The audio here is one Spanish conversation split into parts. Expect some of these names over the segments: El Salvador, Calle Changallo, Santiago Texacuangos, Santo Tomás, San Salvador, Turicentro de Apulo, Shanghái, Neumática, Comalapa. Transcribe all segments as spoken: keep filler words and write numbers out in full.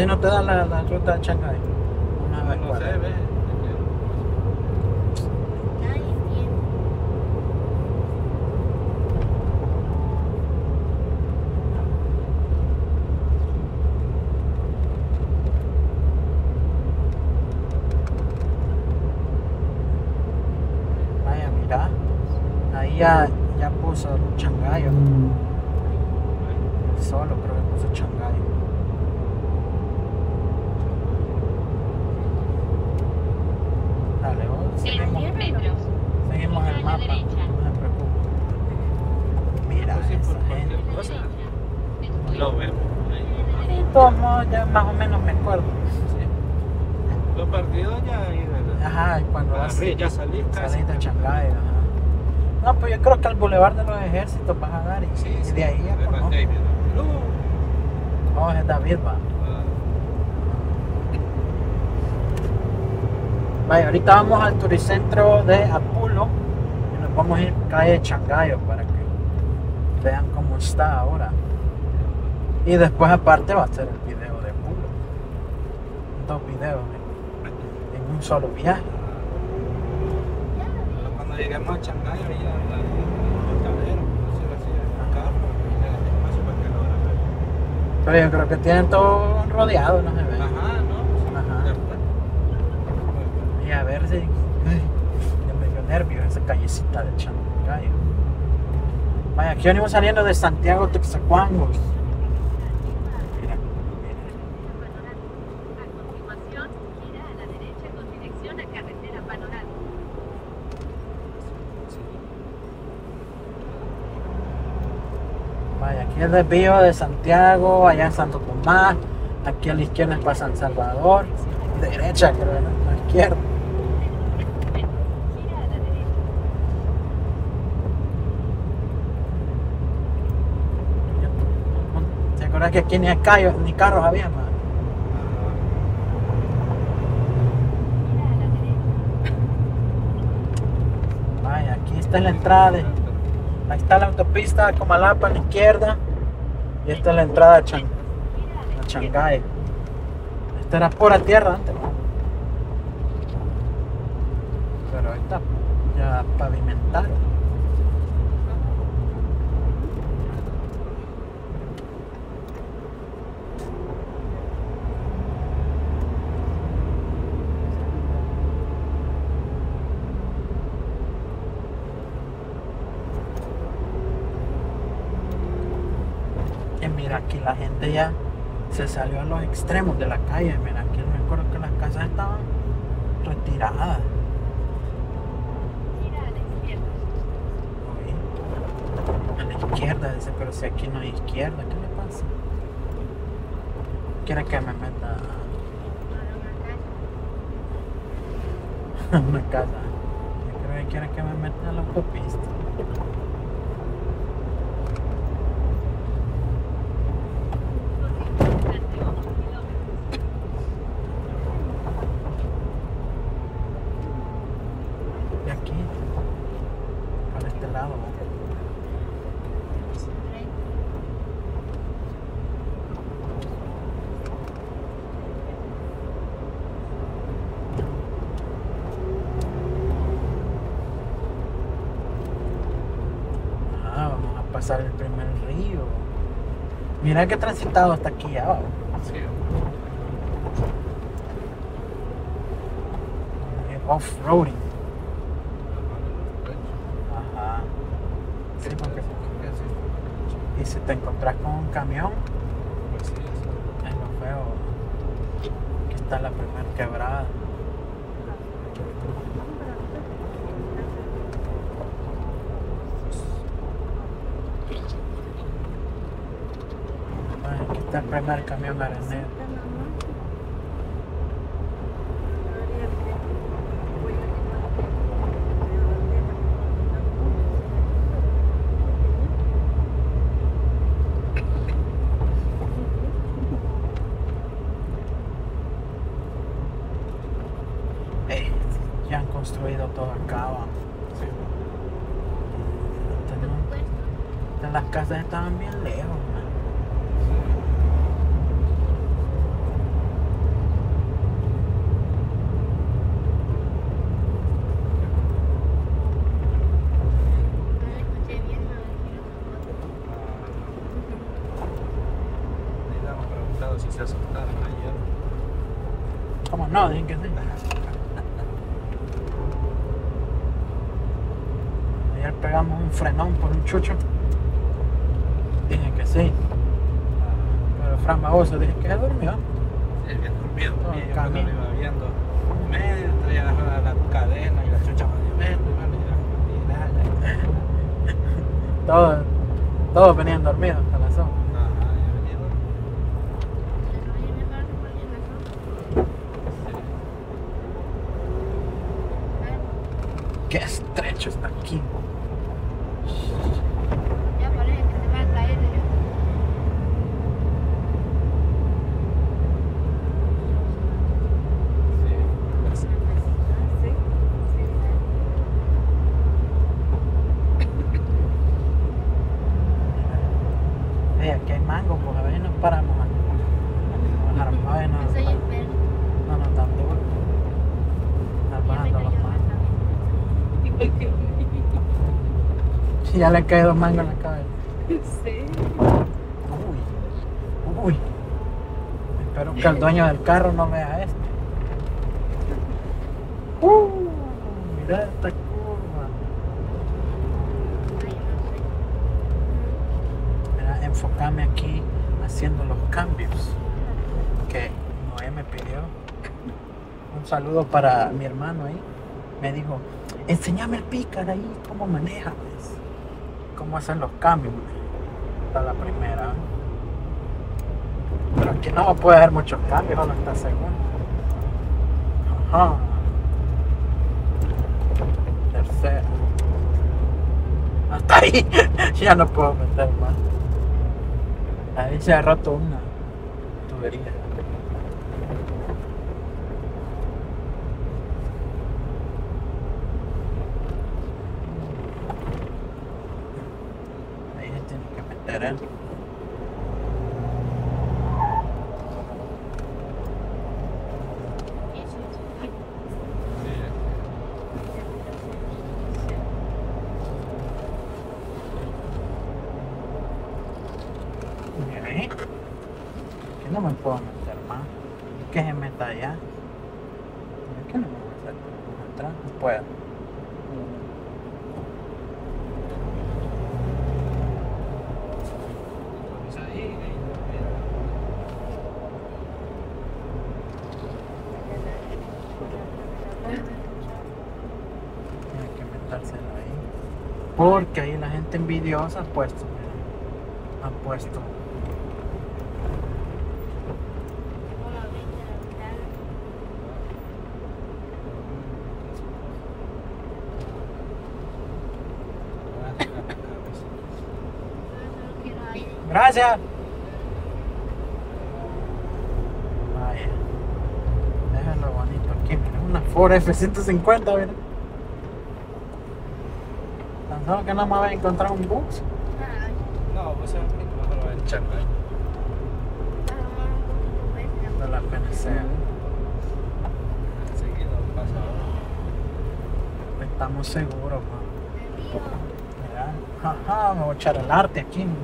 Así no te dan la, la ruta de Shanghái. Una vez. No sé, ve. Vaya, mira. Ahí ya, ya puso Shanghái. Solo creo que puso Shanghái. Dale, vos. Seguimos, seguimos el mapa. No me preocupo. Mira, sí, por cualquier cosa. Lo vemos. De todos modos, ya más o menos me acuerdo. Sí. Los partidos ya ahí, ¿verdad? Ajá, y cuando vas a ya saliste. Saliste a Shanghái, ajá. No, pues yo creo que al Boulevard de los Ejércitos vas a dar y, sí, y sí, de ahí ya conozco. No, es David, va. Vaya, ahorita vamos al Turicentro de Apulo y nos vamos a ir calle Changallo para que vean cómo está ahora. Y después aparte va a ser el video de Apulo. Dos videos en, en un solo viaje. Cuando lleguemos a Changallo ya pero yo creo que tienen todo rodeado, no se ve. Ajá, no. Ajá. Y a ver si. Ay, me dio nervio esa callecita de Changallo. Vaya, aquí venimos saliendo de Santiago Texacuangos. Mira, mira. A continuación, gira a la derecha con dirección a carretera panorámica. Vaya, aquí el desvío de Santiago, allá en Santo Tomás, aquí a la izquierda es para San Salvador, derecha creo, a la izquierda. ¿Te acuerdas que aquí ni, callos, ni carros había más? Vaya, aquí está la entrada de... Ahí está la autopista de Comalapa a la izquierda. Y esta es la entrada a, Chang a Shanghái. Esta era pura tierra antes, ¿no? Pero ahorita ya pavimentaron. Mira, aquí la gente ya se salió a los extremos de la calle. Mira, aquí me acuerdo que las casas estaban retiradas. Mira a la izquierda. Oye, a la izquierda, dice, pero si aquí no hay izquierda, ¿qué le pasa? ¿Quiere que me meta a una casa? Yo creo que quiere que me meta a la autopista. Pasar el primer río. Mira que transitado hasta aquí ya. Sí. Off-roading. Ajá. Sí, porque y si te encontrás con un camión, es lo feo. Aquí está la primera quebrada. Está el primer camión arenero. Hey, ya han construido todo acá. Sí. Entonces, las casas estaban bien lejos. Somos no, dejen que sí. Ayer pegamos un frenón por un chucho. Dije que sí. Pero Fran Baboso, dije que dormido. Sí, bien dormido. Yo cuando lo iba viendo, medio traía la, la cadena y la chucha medio verde, y la Todos todo venían dormidos hasta las once. Qué estrecho está aquí. Ya parece que se va a caer. Sí. Mira, aquí hay mango, pues a ver, nos paramos. Nos armamos, nos paramos. No, no, tanto. Están bajando los mangos. Ya le cae dos mangos en la cabeza. Sí. Uy. Uy. Espero que el dueño del carro no vea esto. Uh, mira esta curva. Mira, enfocame aquí haciendo los cambios que Noé me pidió. Un saludo para mi hermano ahí. Me dijo, enséñame el pícar ahí, cómo manejas, cómo hacen los cambios. Está la primera. Pero aquí no puede haber muchos cambios, no está seguro. Ajá. Tercera. Hasta ahí. Ya no puedo meter más. Ahí se ha roto una tubería. No me puedo meter más. ¿Qué se meta allá? ¿Qué no me voy a meter? ¿Entrar? No puedo. Tiene que metárselo ahí. Porque ahí la gente envidiosa ha puesto. Ha puesto. Gracias. Vaya. Déjalo bonito aquí, mira, una Ford F ciento cincuenta, mira. Tan solo que no me voy a encontrar un bus. No, pues es mejor va a echar. No la pena sea. Seguido pasado. Estamos seguros, man. Mira, jaja, me voy a echar el arte aquí, ¿no?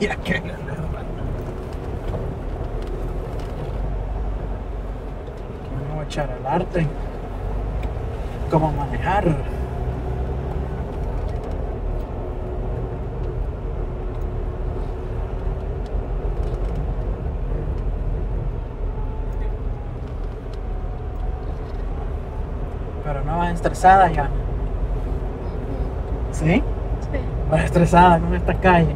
Mira que le da me voy a echar al arte. Cómo manejar. Pero no vas estresada ya. ¿Sí? Sí. Vas estresada con esta calle.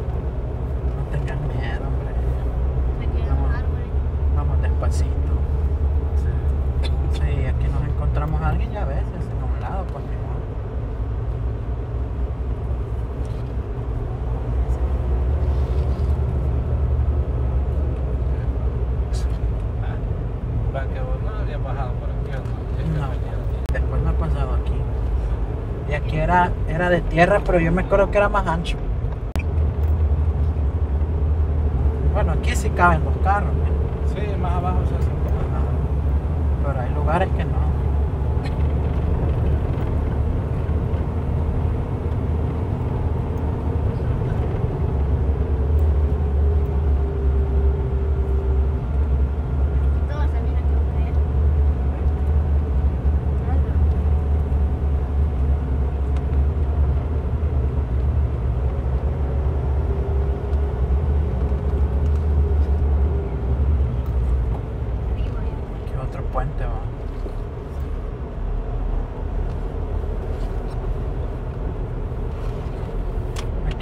Era, era de tierra, pero yo me acuerdo que era más ancho. Bueno, aquí sí caben los carros, ¿no? Sí, más abajo se hacen como. Pero hay lugares que no.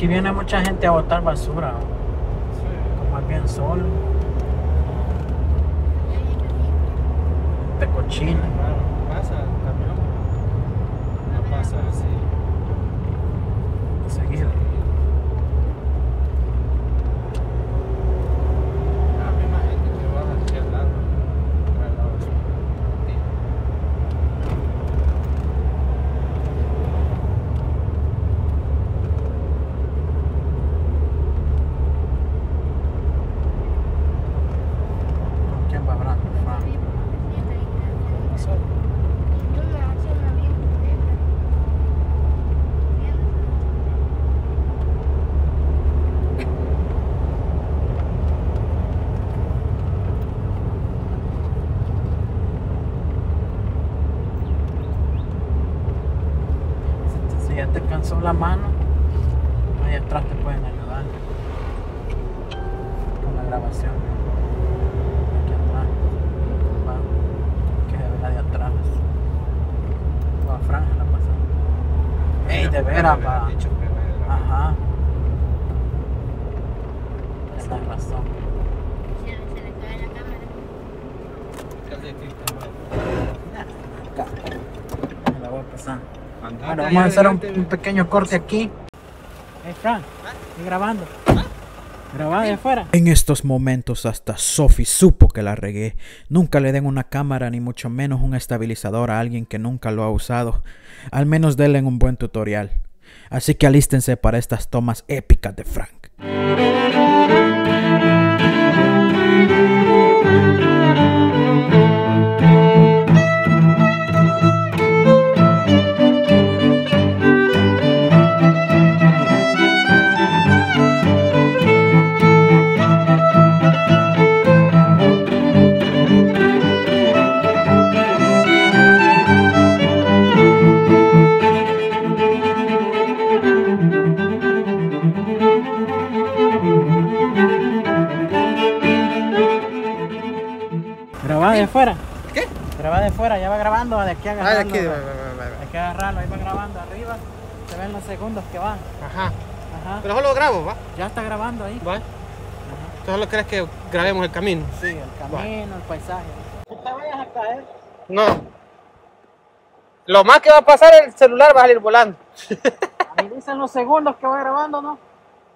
Aquí viene mucha gente a botar basura. Sí. Como es bien solo. Te cochina. Pasa el camión. No pasa así. Seguido. La misma gente que va hacia el lado. Para el lado de ¿con quién va hablando? ¿Solo? Ya te cansó la mano, ahí atrás te pueden ayudar con la grabación. Aquí atrás, que de veras de atrás, o a Fran la pasada. Ey, de veras, va. Ajá. Esa es la razón. Se le cae la cámara. Me la voy a pasar. Andate, bueno, vamos a hacer un, un pequeño corte aquí. Hey, Frank, estoy grabando. Grabado de afuera. En estos momentos hasta Sophie supo que la regué. Nunca le den una cámara ni mucho menos un estabilizador a alguien que nunca lo ha usado. Al menos denle un buen tutorial. Así que alístense para estas tomas épicas de Frank. Fuera. ¿Qué? Graba de fuera, ya va grabando, de aquí agarrarlo. Ah, de aquí, va, va, va, va. Hay que agarrarlo, ahí va grabando arriba, se ven los segundos que van. Ajá. Ajá. Pero solo grabo, ¿va? Ya está grabando ahí. ¿Va? Ajá. ¿Tú solo crees que grabemos el camino? Sí, el camino, va. El paisaje. ¿No te vayas a caer? No. Lo más que va a pasar es el celular va a salir volando. Ahí dicen los segundos que va grabando, ¿no?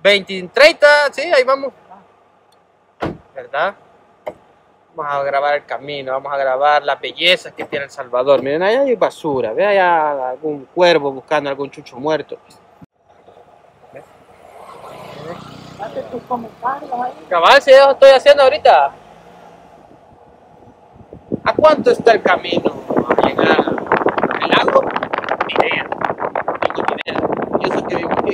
veinte, treinta, sí, ahí vamos. Ah. ¿Verdad? Vamos a grabar el camino, vamos a grabar las bellezas que tiene El Salvador. Miren, allá hay basura, ve allá algún cuervo buscando algún chucho muerto. ¿Ves? Date tus comentarios ahí. Cabal, si yo estoy haciendo ahorita. ¿A cuánto está el camino a llegar al lago? Ni idea. Tengo ni idea. Yo soy que vivo aquí.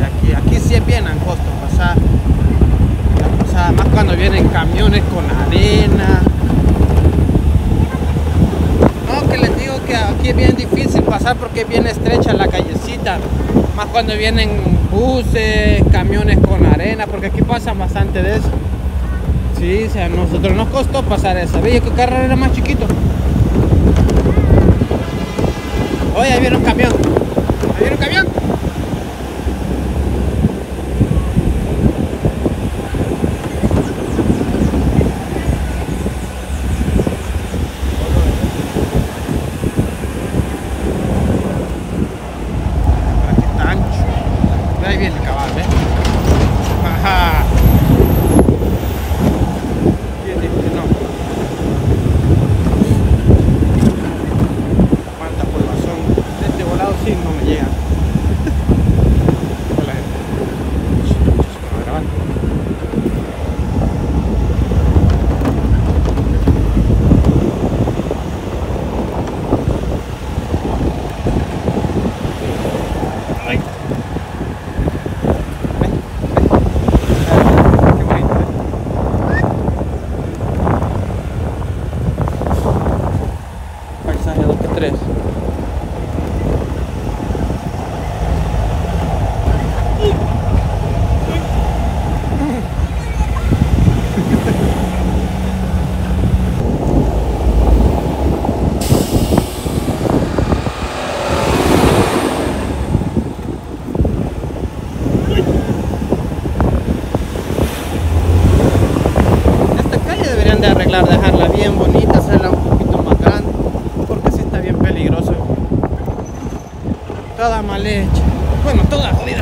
Aquí, aquí sí es bien angosto pasar, pasar más cuando vienen camiones con arena. aquí es bien difícil pasar porque es bien estrecha la callecita, más cuando vienen buses, camiones con arena, porque aquí pasa bastante de eso. Sí, o sea, a nosotros nos costó pasar esa villa, que el carro era más chiquito. Oye, ahí viene un camión. Ahí viene un camión. Dejarla bien bonita, hacerla un poquito más grande, porque si sí está bien peligroso, toda mal hecha, bueno, toda jodida.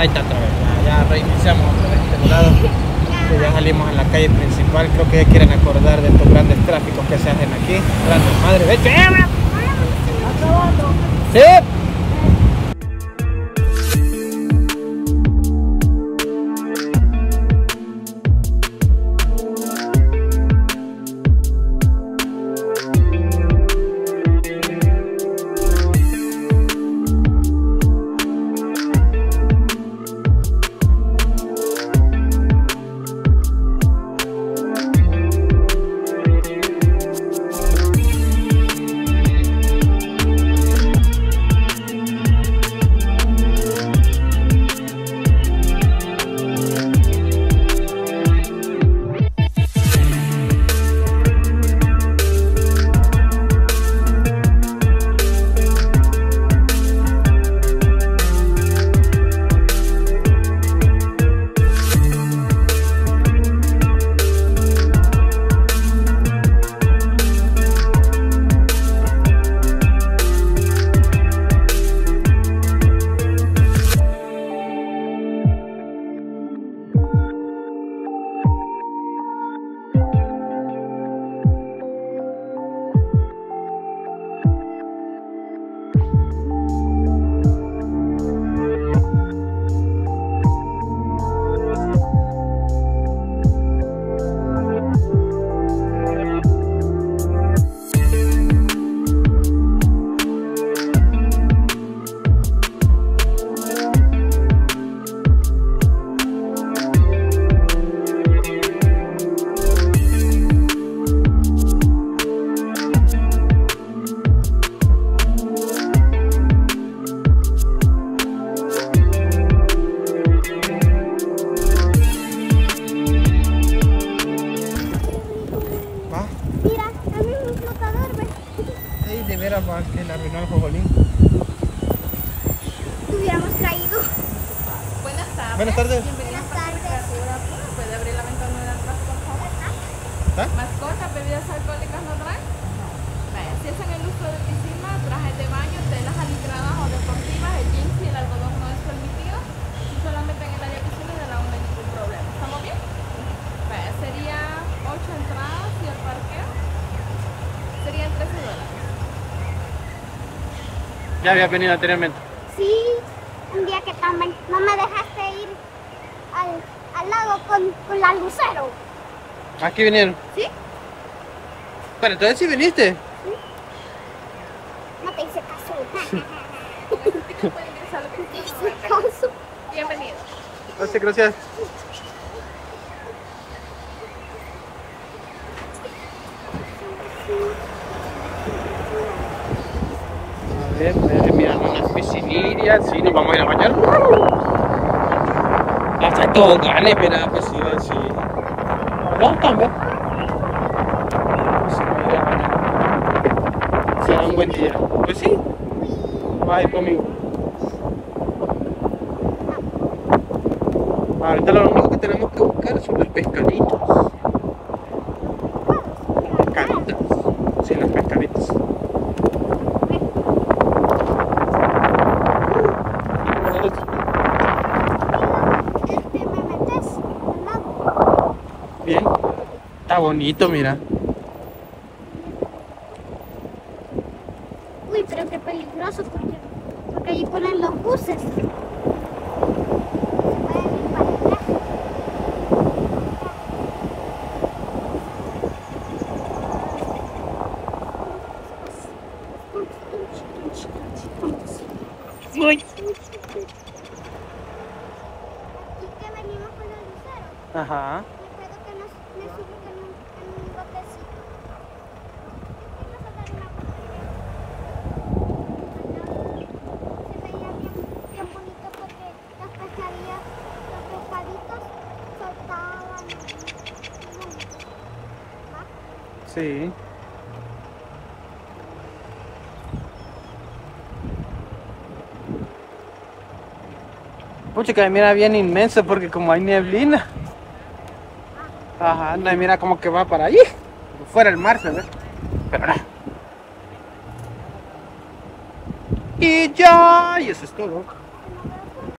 Ahí está otra vez, ya reiniciamos otra vez este lado, ya salimos a la calle principal. Creo que ya quieren acordar de estos grandes tráficos que se hacen aquí, grandes madres. ¡Vete! ¡Sí! se le arruinó el jojolín. Hubiéramos caído. Buenas tardes. Buenas tardes. Bienvenidos a la Criatura Apulo. ¿Puede abrir la ventana de atrás, por favor? ¿Ah? ¿Mascotas, bebidas alcohólicas no traen? No. Vaya, si hacen el uso de piscina, trajes de baño, telas alitradas o deportivas, el jeans y el algodón no es permitido. Si solamente en el área piscina ya no hay ningún problema. ¿Estamos bien? Vaya, sería ocho entradas y el parqueo serían trece dólares. ¿Ya habías venido anteriormente? Sí, un día que también no me dejaste ir al, al lago con, con la lucero. ¿Aquí vinieron? Sí. Pero entonces sí viniste. Sí. No te hice caso. Bienvenido. Gracias, gracias. Mirando las piscinillas, sí, nos vamos a ir a bañar. Hasta todo gane, mira, pues sí, sí. No, también. Será un buen día. Pues sí. Va conmigo. Ahorita lo único que tenemos que buscar son los pescaditos. Pescaditas. Sí, las pescaditas. Está bonito, mira. Uy, pero qué peligroso, porque, porque allí ponen los buses. Uy. ¿Y que venimos con el lucero? Ajá. Sí. Pucha, que mira bien inmenso porque como hay neblina. Ajá, no, mira como que va para allí. Fuera el mar, ¿sabes? Pero nada. Y ya, y eso es todo.